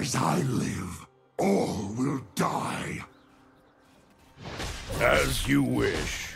As I live, all will die. As you wish.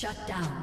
Shut down.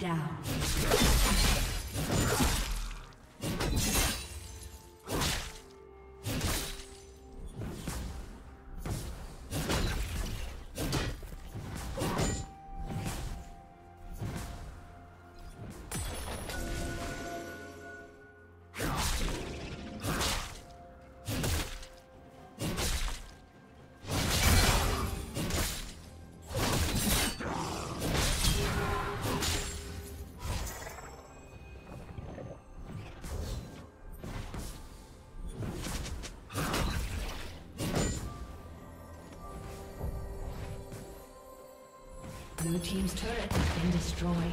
Down. Blue team's turret has been destroyed.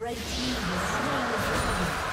Red team has slain the dragon.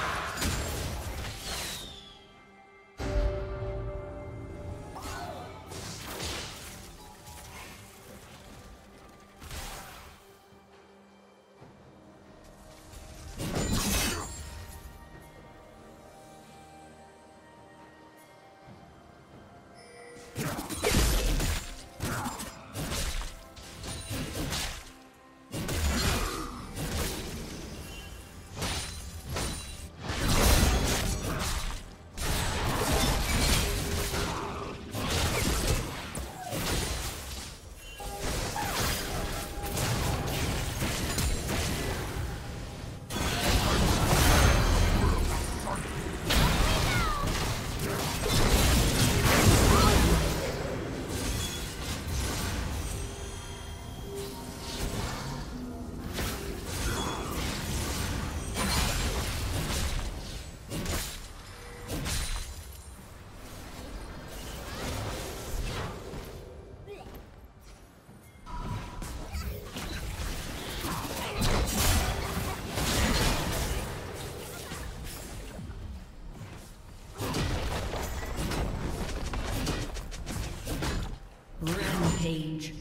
Rampage.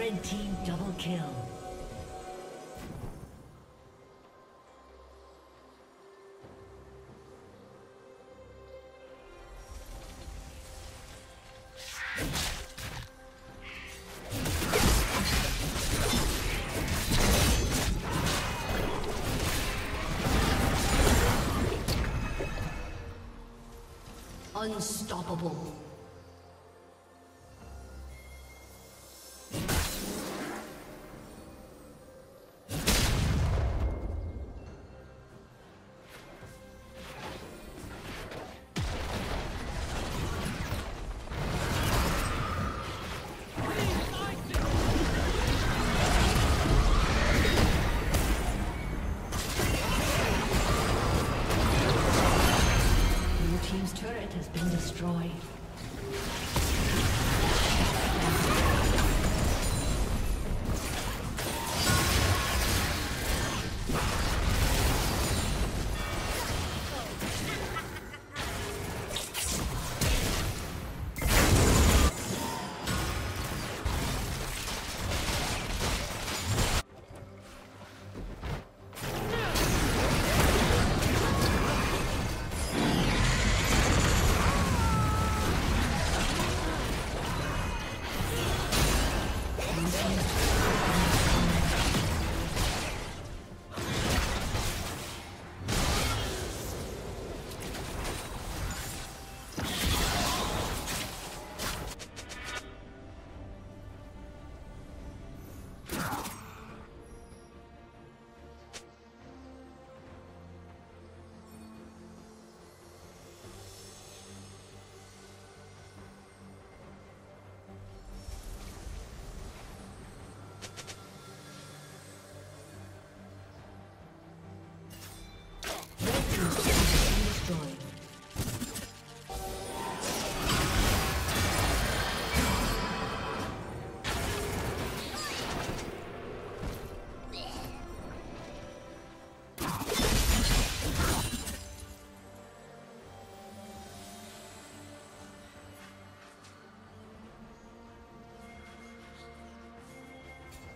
Red team double kill. Unstoppable.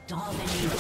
Dominating.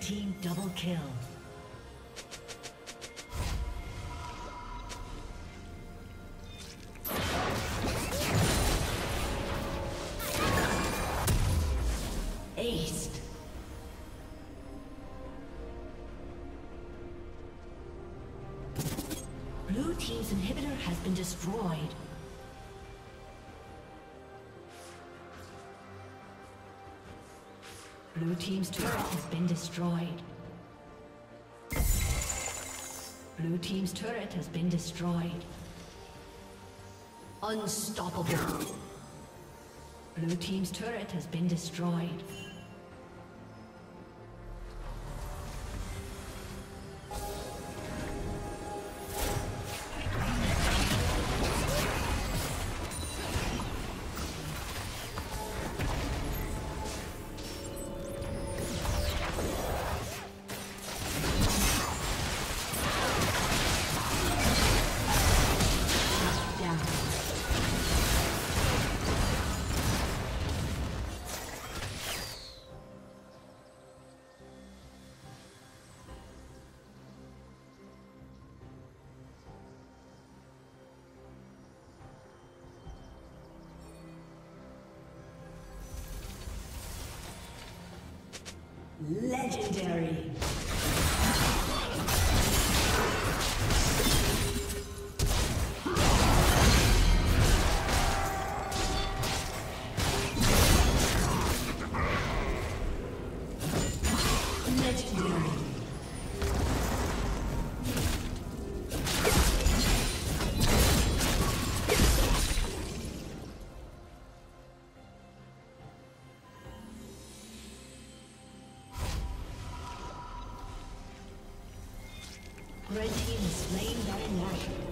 Team double kill. aced. Blue team's inhibitor has been destroyed. Blue team's turret has been destroyed. Blue team's turret has been destroyed. Unstoppable. Blue team's turret has been destroyed. Legendary. Red team is slain by Nash.